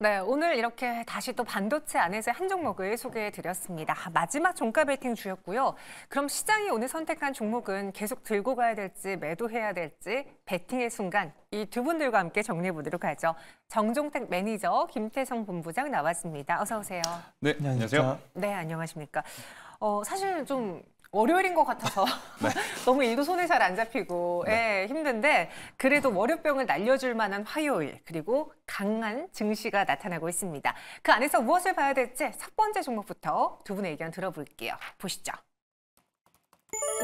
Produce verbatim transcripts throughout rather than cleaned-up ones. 네, 오늘 이렇게 다시 또 반도체 안에서의 한 종목을 소개해드렸습니다. 마지막 종가 베팅 주였고요. 그럼 시장이 오늘 선택한 종목은 계속 들고 가야 될지 매도해야 될지 베팅의 순간 이 두 분들과 함께 정리해보도록 하죠. 정종택 매니저, 김태성 본부장 나왔습니다. 어서 오세요. 네, 안녕하세요. 네, 안녕하십니까. 어, 사실 좀 월요일인 것 같아서 네. 너무 일도 손에 잘 안 잡히고 네. 예, 힘든데 그래도 월요병을 날려줄 만한 화요일 그리고 강한 증시가 나타나고 있습니다. 그 안에서 무엇을 봐야 될지 첫 번째 종목부터 두 분의 의견 들어볼게요. 보시죠.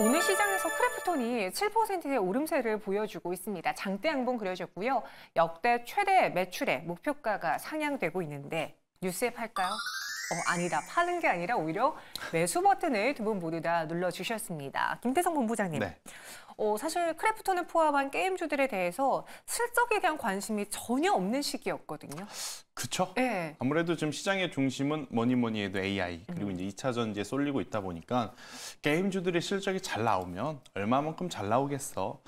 오늘 시장에서 크래프톤이 칠 퍼센트의 오름세를 보여주고 있습니다. 장대 양봉 그려졌고요. 역대 최대 매출의 목표가가 상향되고 있는데 뉴스에 팔까요? 어, 아니다. 파는 게 아니라 오히려 매수 버튼을 두 분 모두 다 눌러주셨습니다. 김태성 본부장님. 네. 어, 사실 크래프톤을 포함한 게임주들에 대해서 실적에 대한 관심이 전혀 없는 시기였거든요. 그렇죠. 네. 아무래도 지금 시장의 중심은 뭐니 뭐니 해도 에이아이 그리고 음. 이제 이 차 전지에 쏠리고 있다 보니까 게임주들의 실적이 잘 나오면 얼마만큼 잘 나오겠어.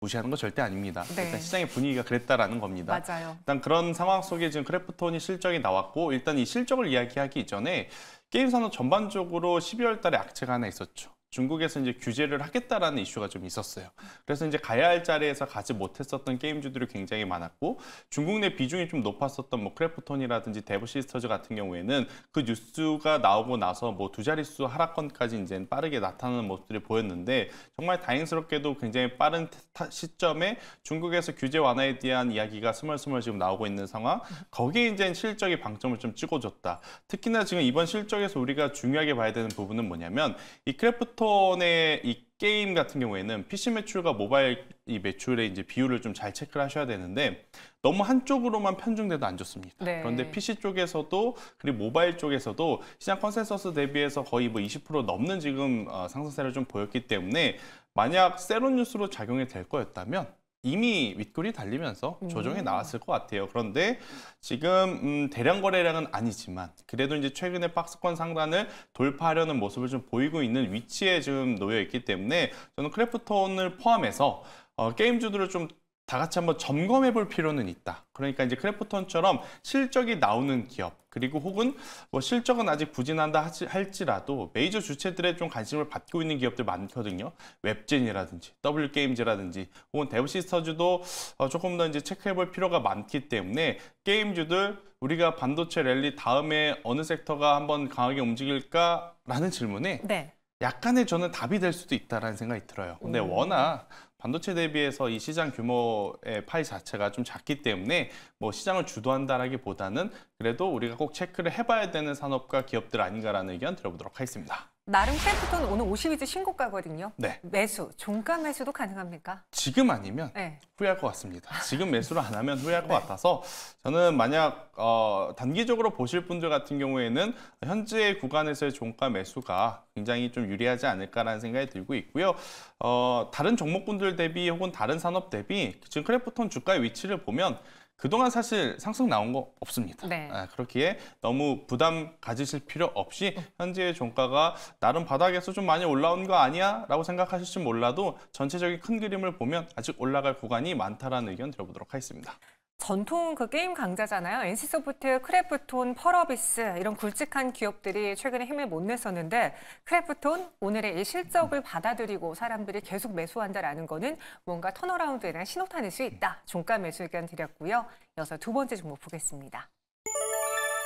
무시하는 거 절대 아닙니다. 네. 일단 시장의 분위기가 그랬다라는 겁니다. 맞아요. 일단 그런 상황 속에 지금 크래프톤이 실적이 나왔고 일단 이 실적을 이야기하기 이전에 게임 산업 전반적으로 십이월 달에 악재가 하나 있었죠. 중국에서 이제 규제를 하겠다라는 이슈가 좀 있었어요. 그래서 이제 가야 할 자리에서 가지 못했었던 게임주들이 굉장히 많았고 중국 내 비중이 좀 높았었던 뭐 크래프톤이라든지 데브시스터즈 같은 경우에는 그 뉴스가 나오고 나서 뭐 두 자릿수 하락권까지 이제 빠르게 나타나는 모습들이 보였는데 정말 다행스럽게도 굉장히 빠른 시점에 중국에서 규제 완화에 대한 이야기가 스멀스멀 지금 나오고 있는 상황. 거기에 이제 실적이 방점을 좀 찍어줬다. 특히나 지금 이번 실적에서 우리가 중요하게 봐야 되는 부분은 뭐냐면 이 크래프톤 크래프톤의 이 게임 같은 경우에는 피씨 매출과 모바일 이 매출의 이제 비율을 좀 잘 체크를 하셔야 되는데 너무 한쪽으로만 편중돼도 안 좋습니다. 네. 그런데 피씨 쪽에서도 그리고 모바일 쪽에서도 시장 컨센서스 대비해서 거의 뭐 이십 퍼센트 넘는 지금 상승세를 좀 보였기 때문에 만약 세로뉴스로 작용이 될 거였다면 이미 윗골이 달리면서 조정이 나왔을 것 같아요. 그런데 지금 음, 대량 거래량은 아니지만 그래도 이제 최근에 박스권 상단을 돌파하려는 모습을 좀 보이고 있는 위치에 지금 놓여 있기 때문에 저는 크래프톤을 포함해서 어, 게임주들을 좀 다 같이 한번 점검해 볼 필요는 있다. 그러니까 이제 크래프톤처럼 실적이 나오는 기업 그리고 혹은 뭐 실적은 아직 부진한다 할지라도 메이저 주체들의 좀 관심을 받고 있는 기업들 많거든요. 웹진이라든지 W게임즈라든지 혹은 데브시스터즈도 조금 더 이제 체크해 볼 필요가 많기 때문에 게임주들 우리가 반도체 랠리 다음에 어느 섹터가 한번 강하게 움직일까라는 질문에 네. 약간의 저는 답이 될 수도 있다라는 생각이 들어요. 근데 음. 워낙 반도체 대비해서 이 시장 규모의 파이 자체가 좀 작기 때문에 뭐 시장을 주도한다라기보다는 그래도 우리가 꼭 체크를 해봐야 되는 산업과 기업들 아닌가라는 의견 들어보도록 하겠습니다. 나름 크래프톤 오늘 오십 일째 신고가거든요. 네. 매수, 종가 매수도 가능합니까? 지금 아니면 네. 후회할 것 같습니다. 지금 매수를 안 하면 후회할 네. 것 같아서 저는 만약 어, 단기적으로 보실 분들 같은 경우에는 현재 구간에서의 종가 매수가 굉장히 좀 유리하지 않을까라는 생각이 들고 있고요. 어, 다른 종목분들 대비 혹은 다른 산업 대비 지금 크래프톤 주가의 위치를 보면 그동안 사실 상승 나온 거 없습니다. 네. 아, 그렇기에 너무 부담 가지실 필요 없이 현재의 종가가 나름 바닥에서 좀 많이 올라온 거 아니야? 라고 생각하실지 몰라도 전체적인 큰 그림을 보면 아직 올라갈 구간이 많다라는 의견 들어보도록 하겠습니다. 전통 그 게임 강자잖아요. 엔씨소프트, 크래프톤, 펄어비스 이런 굵직한 기업들이 최근에 힘을 못 냈었는데 크래프톤 오늘의 이 실적을 받아들이고 사람들이 계속 매수한다라는 거는 뭔가 턴어라운드에 대한 신호탄일 수 있다. 종가 매수 의견 드렸고요. 이어서 두 번째 종목 보겠습니다.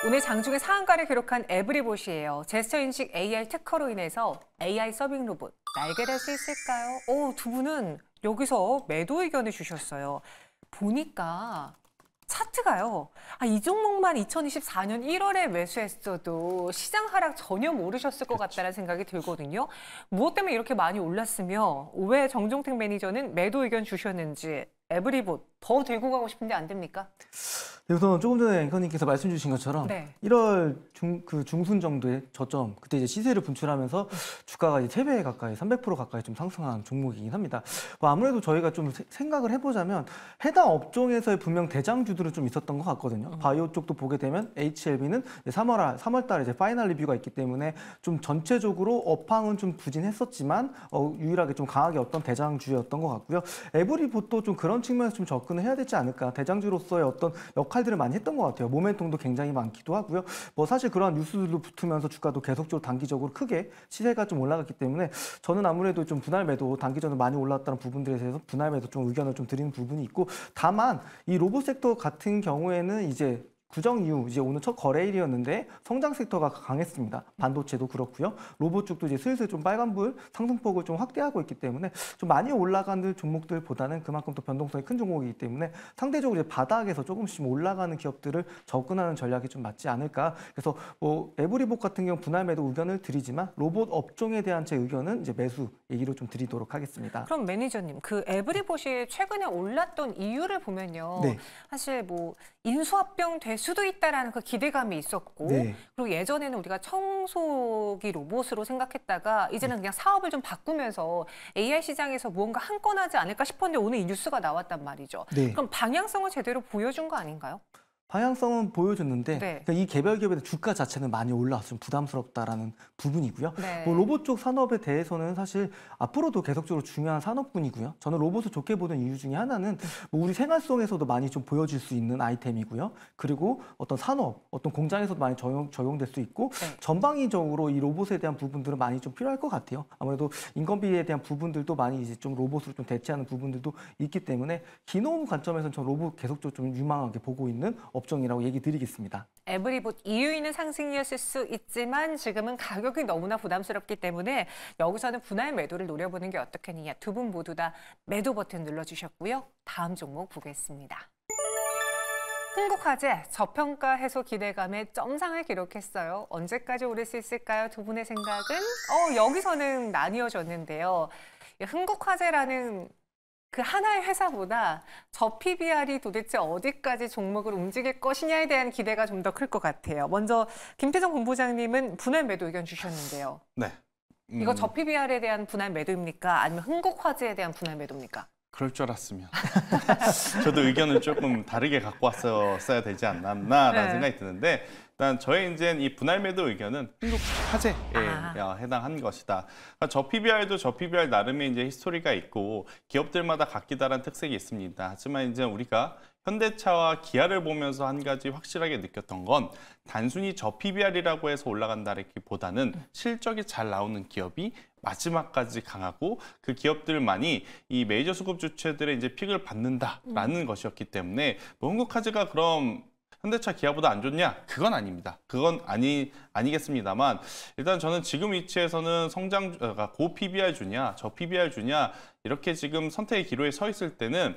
오늘 장중에 상한가를 기록한 에브리봇이에요. 제스처 인식 에이아이 특허로 인해서 에이아이 서빙 로봇 날개 될 수 있을까요? 오, 두 분은 여기서 매도 의견을 주셨어요. 보니까 차트가요. 아, 이 종목만 이천이십사 년 일월에 매수했어도 시장 하락 전혀 모르셨을 것 같다는 생각이 들거든요. 무엇 때문에 이렇게 많이 올랐으며 왜 정종택 매니저는 매도 의견 주셨는지 에브리봇 더 들고 가고 싶은데 안 됩니까? 네, 우선 조금 전에 앵커님께서 말씀 주신 것처럼 네. 일월 중, 그 중순 정도의 저점 그때 이제 시세를 분출하면서 주가가 이제 세 배 가까이 삼백 퍼센트 가까이 좀 상승한 종목이긴 합니다. 뭐 아무래도 저희가 좀 세, 생각을 해보자면 해당 업종에서의 분명 대장주들은 좀 있었던 것 같거든요. 음. 바이오 쪽도 보게 되면 에이치엘비는 삼월, 삼월 달에 이제 파이널 리뷰가 있기 때문에 좀 전체적으로 업황은 좀 부진했었지만 어, 유일하게 좀 강하게 어떤 대장주였던 것 같고요. 에브리봇도 좀 그런 측면에서 좀 적 접근을 해야 되지 않을까. 대장주로서의 어떤 역할들을 많이 했던 것 같아요. 모멘텀도 굉장히 많기도 하고요. 뭐 사실 그러한 뉴스들도 붙으면서 주가도 계속적으로 단기적으로 크게 시세가 좀 올라갔기 때문에 저는 아무래도 좀 분할 매도, 단기적으로 많이 올랐다는 부분들에 대해서 분할 매도 좀 의견을 좀 드리는 부분이 있고, 다만 이 로봇 섹터 같은 경우에는 이제 구정 이후 이제 오늘 첫 거래일이었는데 성장 섹터가 강했습니다. 반도체도 그렇고요. 로봇 쪽도 이제 슬슬 좀 빨간불 상승폭을 좀 확대하고 있기 때문에 좀 많이 올라가는 종목들보다는 그만큼 또 변동성이 큰 종목이기 때문에 상대적으로 이제 바닥에서 조금씩 올라가는 기업들을 접근하는 전략이 좀 맞지 않을까. 그래서 뭐 에브리봇 같은 경우 분할 매도 의견을 드리지만 로봇 업종에 대한 제 의견은 이제 매수 얘기로 좀 드리도록 하겠습니다. 그럼 매니저님, 그 에브리봇이 최근에 올랐던 이유를 보면요. 네. 사실 뭐 인수합병 될 수도 있다라는 그 기대감이 있었고, 네. 그리고 예전에는 우리가 청소기 로봇으로 생각했다가 이제는 네. 그냥 사업을 좀 바꾸면서 에이아이 시장에서 무언가 한 건 하지 않을까 싶었는데 오늘 이 뉴스가 나왔단 말이죠. 네. 그럼 방향성을 제대로 보여준 거 아닌가요? 방향성은 보여줬는데 네. 그러니까 이 개별 기업의 주가 자체는 많이 올라왔으면 부담스럽다라는 부분이고요. 네. 뭐 로봇 쪽 산업에 대해서는 사실 앞으로도 계속적으로 중요한 산업군이고요. 저는 로봇을 좋게 보는 이유 중에 하나는 뭐 우리 생활 속에서도 많이 좀 보여질 수 있는 아이템이고요. 그리고 어떤 산업, 어떤 공장에서도 많이 적용, 적용될 수 있고 네. 전방위적으로 이 로봇에 대한 부분들은 많이 좀 필요할 것 같아요. 아무래도 인건비에 대한 부분들도 많이 이제 좀 로봇으로 좀 대체하는 부분들도 있기 때문에 기노무 관점에서는 저 로봇 계속적으로 좀 유망하게 보고 있는 업종이라고 얘기 드리겠습니다. 에브리봇 이유는 상승이었을 수 있지만 지금은 가격이 너무나 부담스럽기 때문에 여기서는 분할 매도를 노려보는 게 어떻겠느냐. 두 분 모두 다 매도 버튼 눌러주셨고요. 다음 종목 보겠습니다. 흥국화재 저평가 해소 기대감에 점상을 기록했어요. 언제까지 오를 수 있을까요? 두 분의 생각은? 어, 여기서는 나뉘어졌는데요. 흥국화재라는 그 하나의 회사보다 저 피비알이 도대체 어디까지 종목을 움직일 것이냐에 대한 기대가 좀 더 클 것 같아요. 먼저 김태성 본부장님은 분할 매도 의견 주셨는데요. 네. 음... 이거 저 피비알에 대한 분할 매도입니까? 아니면 흥국화재에 대한 분할 매도입니까? 그럴 줄 알았으면. 저도 의견을 조금 다르게 갖고 왔어야 되지 않았나라는 네. 생각이 드는데 일단 저의 이제 이 분할 매도 의견은 흥국화재에 아. 해당한 것이다. 저 피비알도 저 피비알 나름의 이제 히스토리가 있고 기업들마다 각기 다른 특색이 있습니다. 하지만 이제 우리가 현대차와 기아를 보면서 한 가지 확실하게 느꼈던 건 단순히 저 피비알이라고 해서 올라간다기보다는 실적이 잘 나오는 기업이 마지막까지 강하고 그 기업들만이 이 메이저 수급 주체들의 이제 픽을 받는다라는 음. 것이었기 때문에 뭐 흥국화재가 그럼 현대차 기아보다 안 좋냐? 그건 아닙니다. 그건 아니, 아니겠습니다만 일단 저는 지금 위치에서는 성장, 고 피비알 주냐, 저 피비알 주냐 이렇게 지금 선택의 기로에 서 있을 때는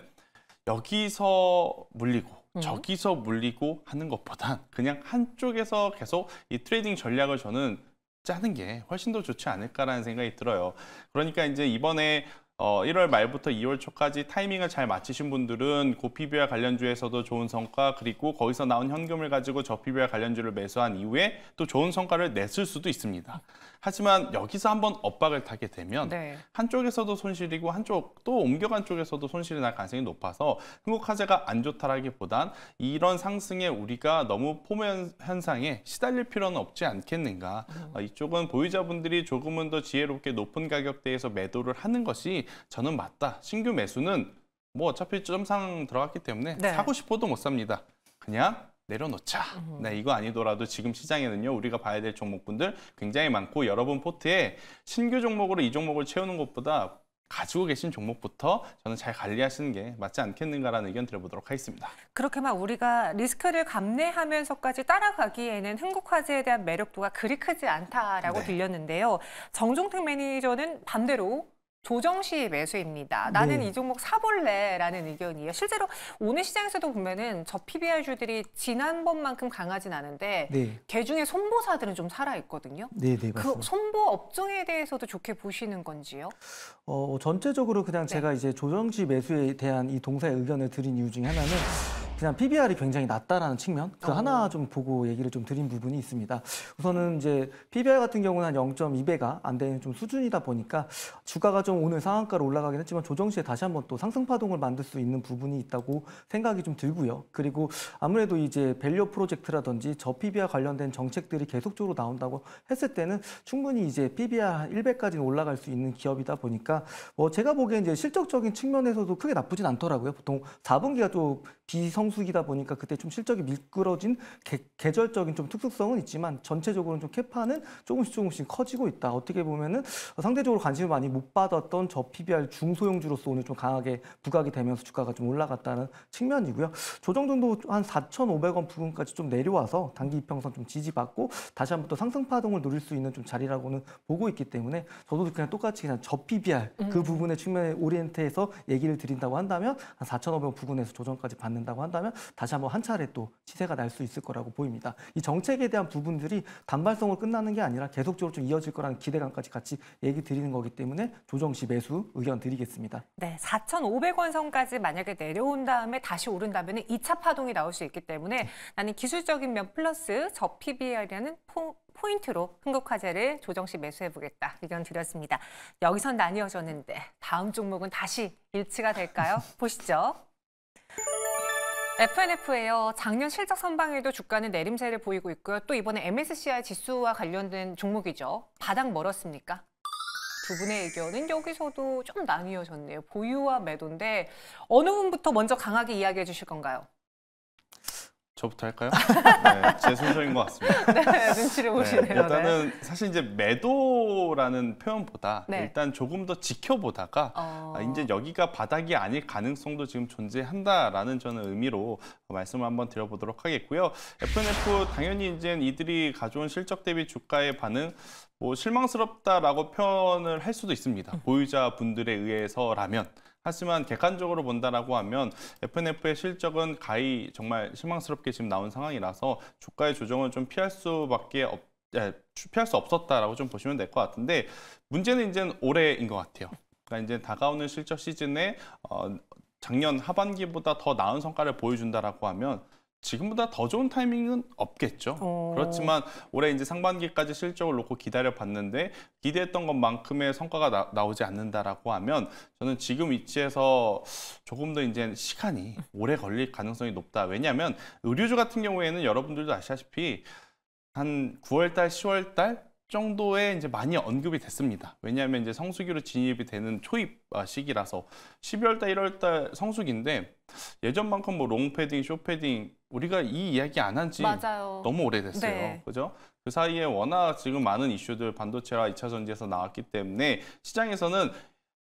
여기서 물리고 음. 저기서 물리고 하는 것보단 그냥 한쪽에서 계속 이 트레이딩 전략을 저는 짜는 게 훨씬 더 좋지 않을까라는 생각이 들어요. 그러니까 이제 이번에 어, 일월 말부터 이월 초까지 타이밍을 잘 맞추신 분들은 고피비알 관련주에서도 좋은 성과 그리고 거기서 나온 현금을 가지고 저피비알 관련주를 매수한 이후에 또 좋은 성과를 냈을 수도 있습니다. 하지만 여기서 한번 엇박을 타게 되면 네. 한쪽에서도 손실이고 한쪽 또 옮겨간 쪽에서도 손실이 날 가능성이 높아서 흥국화재가 안 좋다라기보단 이런 상승에 우리가 너무 포면 현상에 시달릴 필요는 없지 않겠는가. 음. 어, 이쪽은 보유자분들이 조금은 더 지혜롭게 높은 가격대에서 매도를 하는 것이 저는 맞다. 신규 매수는 뭐 어차피 점상 들어갔기 때문에 네. 사고 싶어도 못 삽니다. 그냥 내려놓자. 음. 네, 이거 아니더라도 지금 시장에는요. 우리가 봐야 될 종목군들 굉장히 많고 여러분 포트에 신규 종목으로 이 종목을 채우는 것보다 가지고 계신 종목부터 저는 잘 관리하시는 게 맞지 않겠는가라는 의견 드려보도록 하겠습니다. 그렇게 막 우리가 리스크를 감내하면서까지 따라가기에는 흥국화재에 대한 매력도가 그리 크지 않다라고 네. 들렸는데요. 정종택 매니저는 반대로 조정 시 매수입니다. 나는 네. 이 종목 사볼래라는 의견이에요. 실제로 오늘 시장에서도 보면은 저 피비알주들이 지난번만큼 강하진 않은데 네. 개 중에 손보사들은 좀 살아있거든요. 네, 네, 맞습니다. 그 손보 업종에 대해서도 좋게 보시는 건지요? 어, 전체적으로 그냥 네. 제가 이제 조정 시 매수에 대한 이 동사의 의견을 드린 이유 중에 하나는 그냥 피비알이 굉장히 낮다라는 측면, 그 어. 하나 좀 보고 얘기를 좀 드린 부분이 있습니다. 우선은 이제 피비알 같은 경우는 한 영 점 이 배가 안 되는 좀 수준이다 보니까 주가가 좀 오늘 상한가로 올라가긴 했지만 조정 시에 다시 한번 또 상승 파동을 만들 수 있는 부분이 있다고 생각이 좀 들고요. 그리고 아무래도 이제 밸류 프로젝트라든지 저 피비알 관련된 정책들이 계속적으로 나온다고 했을 때는 충분히 이제 피비알 일 배까지는 올라갈 수 있는 기업이다 보니까 뭐 제가 보기엔 이제 실적적인 측면에서도 크게 나쁘진 않더라고요. 보통 사 분기가 또 비성수기다 보니까 그때 좀 실적이 미끄러진 개, 계절적인 좀 특수성은 있지만 전체적으로는 좀 캐파는 조금씩 조금씩 커지고 있다. 어떻게 보면은 상대적으로 관심을 많이 못 받았던 저 피비알 중소형주로서 오늘 좀 강하게 부각이 되면서 주가가 좀 올라갔다는 측면이고요. 조정 정도 한 사천오백 원 부근까지 좀 내려와서 단기 이평선 좀 지지받고 다시 한번 또 상승 파동을 누릴 수 있는 좀 자리라고는 보고 있기 때문에 저도 그냥 똑같이 그냥 저 피비알 음. 그 부분의 측면에 오리엔트해서 얘기를 드린다고 한다면 한 사천오백 원 부근에서 조정까지 받는다고 한다면 다시 한번 한 차례 또 시세가 날 수 있을 거라고 보입니다. 이 정책에 대한 부분들이 단발성으로 끝나는 게 아니라 계속적으로 좀 이어질 거라는 기대감까지 같이 얘기 드리는 거기 때문에 조정 시 매수 의견 드리겠습니다. 네, 사천오백 원 선까지 만약에 내려온 다음에 다시 오른다면 이 차 파동이 나올 수 있기 때문에 나는 기술적인 면 플러스 저 피비알이라는 포, 포인트로 흥국화재를 조정 시 매수해보겠다 의견 드렸습니다. 여기선 나뉘어졌는데 다음 종목은 다시 일치가 될까요? 보시죠. 에프엔에프예요. 작년 실적 선방에도 주가는 내림세를 보이고 있고요. 또 이번에 엠에스시아이 지수와 관련된 종목이죠. 바닥 멀었습니까? 두 분의 의견은 여기서도 좀 나뉘어졌네요. 보유와 매도인데 어느 분부터 먼저 강하게 이야기해 주실 건가요? 저부터 할까요? 네, 제 순서인 것 같습니다. 네, 눈치를 보시네요. 네, 일단은 사실 이제 매도라는 표현보다 네. 일단 조금 더 지켜보다가 어... 아, 이제 여기가 바닥이 아닐 가능성도 지금 존재한다라는 저는 의미로 말씀을 한번 드려보도록 하겠고요. 에프엔에프 당연히 이제 이들이 가져온 실적 대비 주가의 반응 뭐 실망스럽다라고 표현을 할 수도 있습니다. 음. 보유자분들에 의해서라면. 하지만 객관적으로 본다라고 하면 에프엔에프의 실적은 가히 정말 실망스럽게 지금 나온 상황이라서 주가의 조정은 좀 피할 수밖에 없, 에, 피할 수 없었다라고 좀 보시면 될 것 같은데 문제는 이제는 올해인 것 같아요. 그러니까 이제 다가오는 실적 시즌에 어, 작년 하반기보다 더 나은 성과를 보여준다라고 하면. 지금보다 더 좋은 타이밍은 없겠죠. 오. 그렇지만 올해 이제 상반기까지 실적을 놓고 기다려봤는데 기대했던 것만큼의 성과가 나, 나오지 않는다라고 하면 저는 지금 위치에서 조금 더 이제 시간이 오래 걸릴 가능성이 높다. 왜냐하면 의류주 같은 경우에는 여러분들도 아시다시피 한 구월 달, 시월 달 정도에 이제 많이 언급이 됐습니다. 왜냐하면 이제 성수기로 진입이 되는 초입 시기라서 십이월 달, 일월 달 성수기인데 예전만큼 뭐 롱패딩, 숏패딩 우리가 이 이야기 안 한 지 너무 오래됐어요. 네. 그죠? 그 사이에 워낙 지금 많은 이슈들 반도체와 이차 전지에서 나왔기 때문에 시장에서는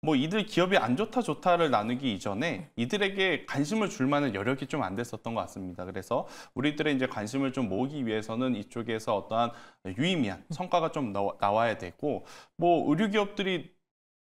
뭐 이들 기업이 안 좋다 좋다를 나누기 이전에 이들에게 관심을 줄 만한 여력이 좀 안 됐었던 것 같습니다. 그래서 우리들의 이제 관심을 좀 모으기 위해서는 이쪽에서 어떠한 유의미한 성과가 좀 나와야 되고 뭐 의류 기업들이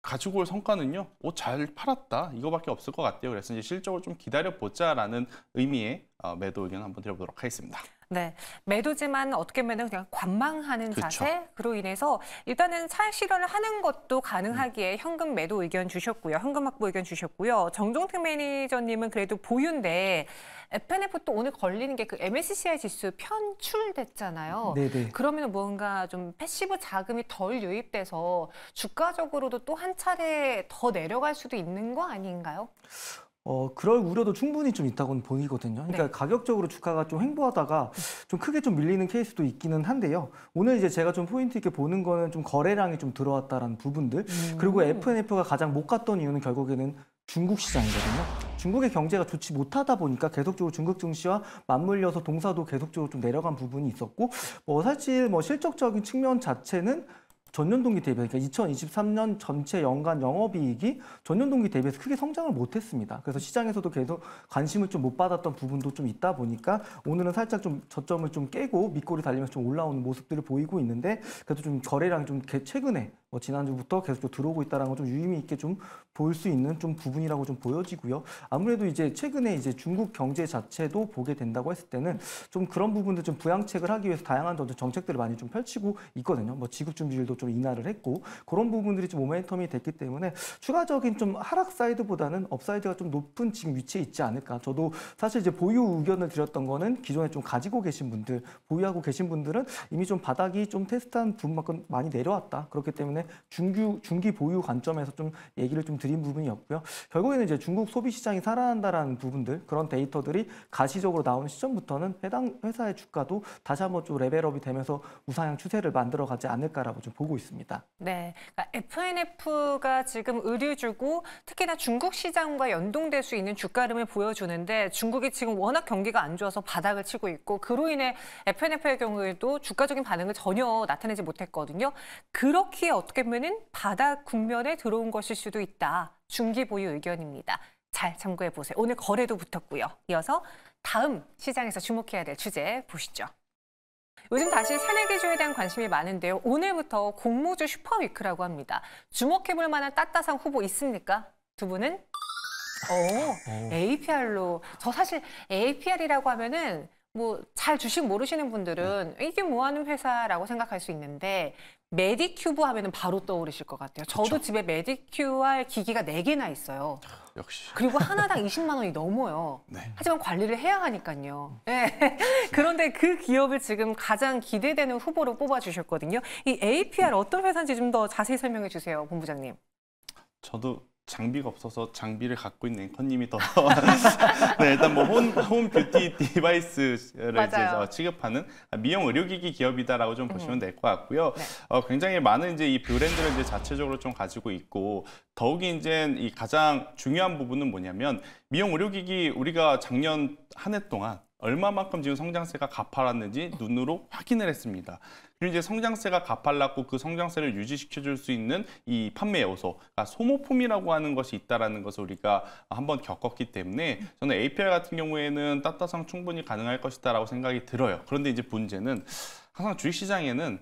가지고 올 성과는요, 오, 잘 팔았다 이거밖에 없을 것 같아요. 그래서 이제 실적을 좀 기다려보자라는 의미의 매도 의견 한번 드려보도록 하겠습니다. 네, 매도지만 어떻게 보면 그냥 관망하는 그쵸. 자세, 그로 인해서 일단은 차익 실현을 하는 것도 가능하기에 현금 매도 의견 주셨고요, 현금 확보 의견 주셨고요. 정종택 매니저님은 그래도 보유인데 에프엔에프 또 오늘 걸리는 게 그 엠에스시아이 지수 편출됐잖아요. 네네. 그러면 뭔가 좀 패시브 자금이 덜 유입돼서 주가적으로도 또 한 차례 더 내려갈 수도 있는 거 아닌가요? 어 그럴 우려도 충분히 좀 있다고는 보이거든요. 그러니까 네. 가격적으로 주가가 좀 횡보하다가 좀 크게 좀 밀리는 케이스도 있기는 한데요. 오늘 이제 제가 좀 포인트 있게 보는 거는 좀 거래량이 좀 들어왔다라는 부분들. 음. 그리고 에프엔에프가 가장 못 갔던 이유는 결국에는 중국 시장이거든요. 중국의 경제가 좋지 못하다 보니까 계속적으로 중국 증시와 맞물려서 동사도 계속적으로 좀 내려간 부분이 있었고 뭐 사실 뭐 실적적인 측면 자체는 전년 동기 대비, 그러니까 이천이십삼 년 전체 연간 영업이익이 전년 동기 대비해서 크게 성장을 못했습니다. 그래서 시장에서도 계속 관심을 좀 못 받았던 부분도 좀 있다 보니까 오늘은 살짝 좀 저점을 좀 깨고 밑꼬리 달리면서 좀 올라오는 모습들을 보이고 있는데 그래도 좀 거래량이 좀 최근에 뭐 지난주부터 계속 들어오고 있다는 건 좀 유의미 있게 좀 볼 수 있는 좀 부분이라고 좀 보여지고요. 아무래도 이제 최근에 이제 중국 경제 자체도 보게 된다고 했을 때는 좀 그런 부분들 좀 부양책을 하기 위해서 다양한 정책들을 많이 좀 펼치고 있거든요. 뭐 지급준비율도 좀 인하를 했고 그런 부분들이 좀 모멘텀이 됐기 때문에 추가적인 좀 하락 사이드보다는 업사이드가 좀 높은 지금 위치에 있지 않을까. 저도 사실 이제 보유 의견을 드렸던 거는 기존에 좀 가지고 계신 분들, 보유하고 계신 분들은 이미 좀 바닥이 좀 테스트한 부분만큼 많이 내려왔다. 그렇기 때문에 중규, 중기 보유 관점에서 좀 얘기를 좀 드린 부분이었고요. 결국에는 이제 중국 소비 시장이 살아난다라는 부분들, 그런 데이터들이 가시적으로 나오는 시점부터는 해당 회사의 주가도 다시 한번 좀 레벨업이 되면서 우상향 추세를 만들어가지 않을까라고 좀 보고 있습니다. 네, 그러니까 에프엔에프가 지금 의류주고 특히나 중국 시장과 연동될 수 있는 주가 흐름을 보여주는데 중국이 지금 워낙 경기가 안 좋아서 바닥을 치고 있고 그로 인해 에프엔에프의 경우에도 주가적인 반응을 전혀 나타내지 못했거든요. 그렇기에 어떻게 어떻게 보면 바닥 국면에 들어온 것일 수도 있다. 중기 보유 의견입니다. 잘 참고해 보세요. 오늘 거래도 붙었고요. 이어서 다음 시장에서 주목해야 될 주제 보시죠. 요즘 다시 새내기주에 대한 관심이 많은데요. 오늘부터 공모주 슈퍼위크라고 합니다. 주목해 볼 만한 따따상 후보 있습니까? 두 분은? 오, 에이피알로. 저 사실 에이피알이라고 하면은 뭐 잘 주식 모르시는 분들은 이게 뭐 하는 회사라고 생각할 수 있는데 메디큐브 하면은 바로 떠오르실 것 같아요. 저도 그쵸? 집에 메디큐알 기기가 네 개나 있어요. 역시. 그리고 하나당 이십만 원이 넘어요. 네. 하지만 관리를 해야 하니까요. 네. 그런데 그 기업을 지금 가장 기대되는 후보로 뽑아주셨거든요. 이 에이피알 어떤 회사인지 좀 더 자세히 설명해 주세요, 본부장님. 저도 장비가 없어서 장비를 갖고 있는 앵커님이 더 네, 일단 뭐 홈, 홈 뷰티 디바이스를 이제 취급하는 미용 의료기기 기업이다라고 좀 보시면 될 것 같고요. 네. 어, 굉장히 많은 이제 이 브랜드를 이제 자체적으로 좀 가지고 있고 더욱이 이제 이 가장 중요한 부분은 뭐냐면 미용 의료기기 우리가 작년 한 해 동안 얼마만큼 지금 성장세가 가파랐는지 눈으로 확인을 했습니다. 그리고 이제 성장세가 가팔랐고 그 성장세를 유지시켜줄 수 있는 이 판매 요소, 그러니까 소모품이라고 하는 것이 있다라는 것을 우리가 한번 겪었기 때문에 저는 에이피알 같은 경우에는 따따상 충분히 가능할 것이다라고 생각이 들어요. 그런데 이제 문제는 항상 주식시장에는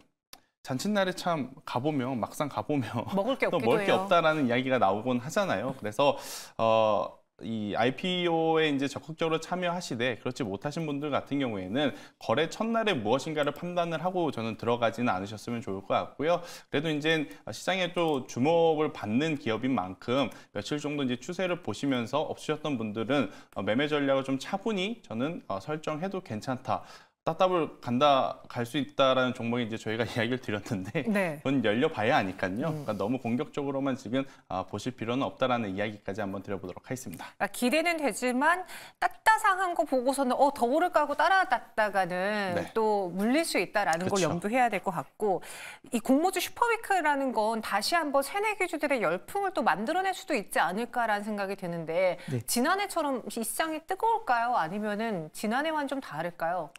잔칫날에 참 가보면 막상 가보면 먹을 게, 또 먹을 게 없다라는 이야기가 나오곤 하잖아요. 그래서 어. 이 아이피오에 이제 적극적으로 참여하시되 그렇지 못하신 분들 같은 경우에는 거래 첫날에 무엇인가를 판단을 하고 저는 들어가지는 않으셨으면 좋을 것 같고요. 그래도 이제 시장에 또 주목을 받는 기업인 만큼 며칠 정도 이제 추세를 보시면서 없으셨던 분들은 매매 전략을 좀 차분히 저는 설정해도 괜찮다. 따따블 간다 갈 수 있다라는 종목이 이제 저희가 이야기를 드렸는데 네. 그건 열려봐야 아니까요. 그러니까 너무 공격적으로만 지금 아, 보실 필요는 없다라는 이야기까지 한번 드려보도록 하겠습니다. 그러니까 기대는 되지만 따따상한 거 보고서는 어, 더 오를까 하고 따라갔다가는 네. 또 물릴 수 있다라는 그쵸. 걸 염두해야 될 것 같고 이 공모주 슈퍼위크라는 건 다시 한번 새내기주들의 열풍을 또 만들어낼 수도 있지 않을까라는 생각이 드는데 네. 지난해처럼 이 시장이 뜨거울까요? 아니면은 지난해와는 좀 다를까요?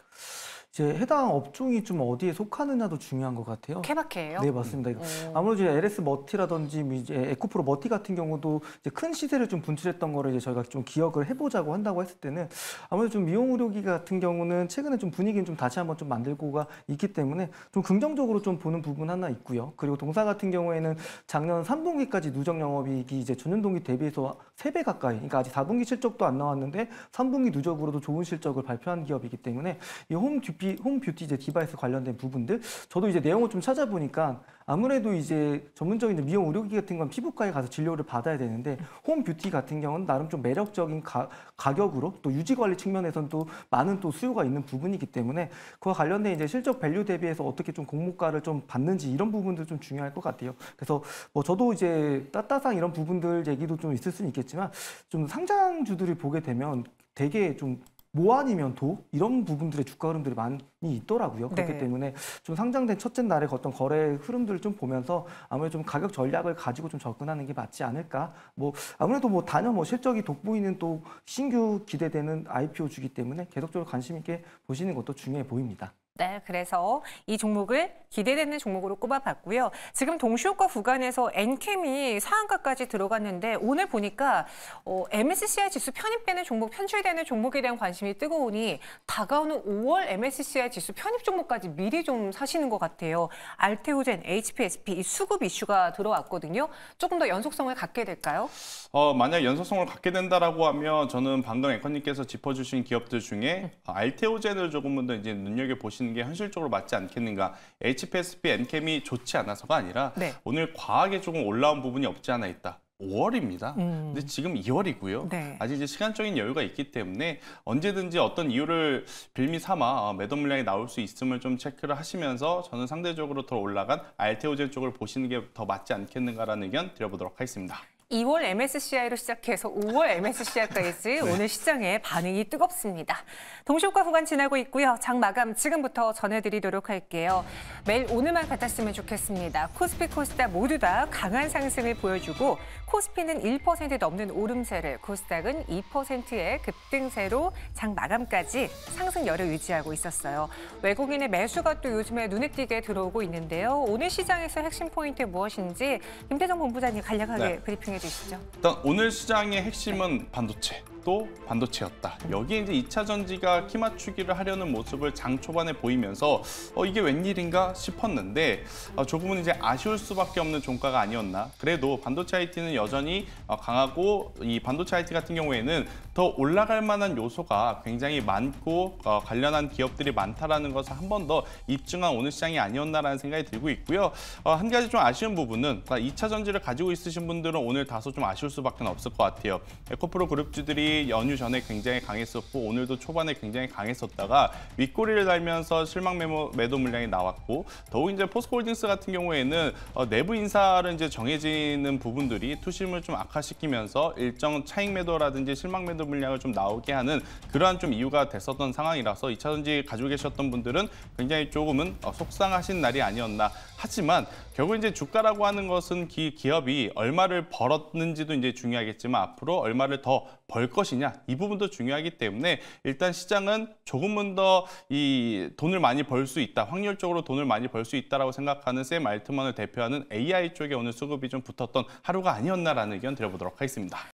이제 해당 업종이 좀 어디에 속하느냐도 중요한 것 같아요. 케바케예요? 네, 맞습니다. 음. 아무래도 이제 엘에스 머티라든지 이제 에코프로 머티 같은 경우도 이제 큰 시세를 좀 분출했던 거를 이제 저희가 좀 기억을 해보자고 한다고 했을 때는 아무래도 좀 미용 의료기 같은 경우는 최근에 좀 분위기는 좀 다시 한번 좀 만들고가 있기 때문에 좀 긍정적으로 좀 보는 부분 하나 있고요. 그리고 동사 같은 경우에는 작년 삼 분기까지 누적 영업이익이 이제 전년 동기 대비해서 세 배 가까이, 그러니까 아직 사 분기 실적도 안 나왔는데 삼 분기 누적으로도 좋은 실적을 발표한 기업이기 때문에 이 홈 뷰티, 홈 뷰티 이제 디바이스 관련된 부분들, 저도 이제 내용을 좀 찾아보니까 아무래도 이제 전문적인 이제 미용 의료기 같은 건 피부과에 가서 진료를 받아야 되는데 홈 뷰티 같은 경우는 나름 좀 매력적인 가, 가격으로 또 유지 관리 측면에서는 또 많은 또 수요가 있는 부분이기 때문에 그와 관련된 이제 실적 밸류 대비해서 어떻게 좀 공모가를 좀 받는지 이런 부분들 좀 중요할 것 같아요. 그래서 뭐 저도 이제 따따상 이런 부분들 얘기도 좀 있을 수는 있겠지만 좀 상장주들이 보게 되면 되게 좀 뭐 아니면 도 이런 부분들의 주가 흐름들이 많이 있더라고요. 네. 그렇기 때문에 좀 상장된 첫째 날의 어떤 거래 흐름들을 좀 보면서 아무래도 좀 가격 전략을 가지고 좀 접근하는 게 맞지 않을까. 뭐 아무래도 뭐 단연 뭐 실적이 돋보이는 또 신규 기대되는 아이피오 주기 때문에 계속적으로 관심 있게 보시는 것도 중요해 보입니다. 네, 그래서 이 종목을 기대되는 종목으로 꼽아봤고요. 지금 동시효과 구간에서 엔캠이 상한가까지 들어갔는데 오늘 보니까 어, 엠에스시아이 지수 편입되는 종목, 편출되는 종목에 대한 관심이 뜨거우니 다가오는 오월 엠에스시아이 지수 편입 종목까지 미리 좀 사시는 것 같아요. 알테오젠, 에이치피에스피 이 수급 이슈가 들어왔거든요. 조금 더 연속성을 갖게 될까요? 어, 만약 연속성을 갖게 된다라고 하면 저는 방금 앵커님께서 짚어주신 기업들 중에 알테오젠을 조금 더 이제 눈여겨 보시는 게 현실적으로 맞지 않겠는가. 에이치피에스피, 엔캠이 좋지 않아서가 아니라 네. 오늘 과하게 조금 올라온 부분이 없지 않아 있다. 오월입니다. 음. 근데 지금 이월이고요. 네. 아직 이제 시간적인 여유가 있기 때문에 언제든지 어떤 이유를 빌미 삼아 매도 물량이 나올 수 있음을 좀 체크를 하시면서 저는 상대적으로 더 올라간 알테오젠 쪽을 보시는 게 더 맞지 않겠는가라는 의견 드려보도록 하겠습니다. 이월 엠에스시아이로 시작해서 오월 엠에스시아이까지 네. 오늘 시장의 반응이 뜨겁습니다. 동시효과 구간 지나고 있고요. 장 마감 지금부터 전해드리도록 할게요. 매일 오늘만 같았으면 좋겠습니다. 코스피, 코스닥 모두 다 강한 상승을 보여주고 코스피는 일 퍼센트 넘는 오름세를, 코스닥은 이 퍼센트의 급등세로 장 마감까지 상승열을 유지하고 있었어요. 외국인의 매수가 또 요즘에 눈에 띄게 들어오고 있는데요. 오늘 시장에서 핵심 포인트 무엇인지 김태성 본부장님 간략하게 네. 브리핑해 주시죠. 일단 오늘 시장의 핵심은 네. 반도체. 또 반도체였다. 여기에 이제 이 차 전지가 키 맞추기를 하려는 모습을 장 초반에 보이면서 어, 이게 웬일인가 싶었는데 어, 조금은 이제 아쉬울 수밖에 없는 종가가 아니었나. 그래도 반도체 아이티는 여전히 어, 강하고 이 반도체 아이티 같은 경우에는 더 올라갈 만한 요소가 굉장히 많고 어, 관련한 기업들이 많다라는 것을 한 번 더 입증한 오늘 시장이 아니었나라는 생각이 들고 있고요. 어, 한 가지 좀 아쉬운 부분은 이 차 전지를 가지고 있으신 분들은 오늘 다소 좀 아쉬울 수밖에 없을 것 같아요. 에코프로 그룹주들이 연휴 전에 굉장히 강했었고 오늘도 초반에 굉장히 강했었다가 윗꼬리를 달면서 실망 매모, 매도 물량이 나왔고 더욱 이제 포스코홀딩스 같은 경우에는 어, 내부 인사를 이제 정해지는 부분들이 투심을 좀 악화시키면서 일정 차익 매도라든지 실망 매도 물량을 좀 나오게 하는 그러한 좀 이유가 됐었던 상황이라서 이 차 전지 가지고 계셨던 분들은 굉장히 조금은 어, 속상하신 날이 아니었나. 하지만 결국 이제 주가라고 하는 것은 기, 기업이 얼마를 벌었는지도 이제 중요하겠지만 앞으로 얼마를 더 벌 것이냐 이 부분도 중요하기 때문에 일단 시장은 조금은 더 이 돈을 많이 벌 수 있다, 확률적으로 돈을 많이 벌 수 있다라고 생각하는 샘 알트먼을 대표하는 에이아이 쪽에 오늘 수급이 좀 붙었던 하루가 아니었나라는 의견 드려보도록 하겠습니다.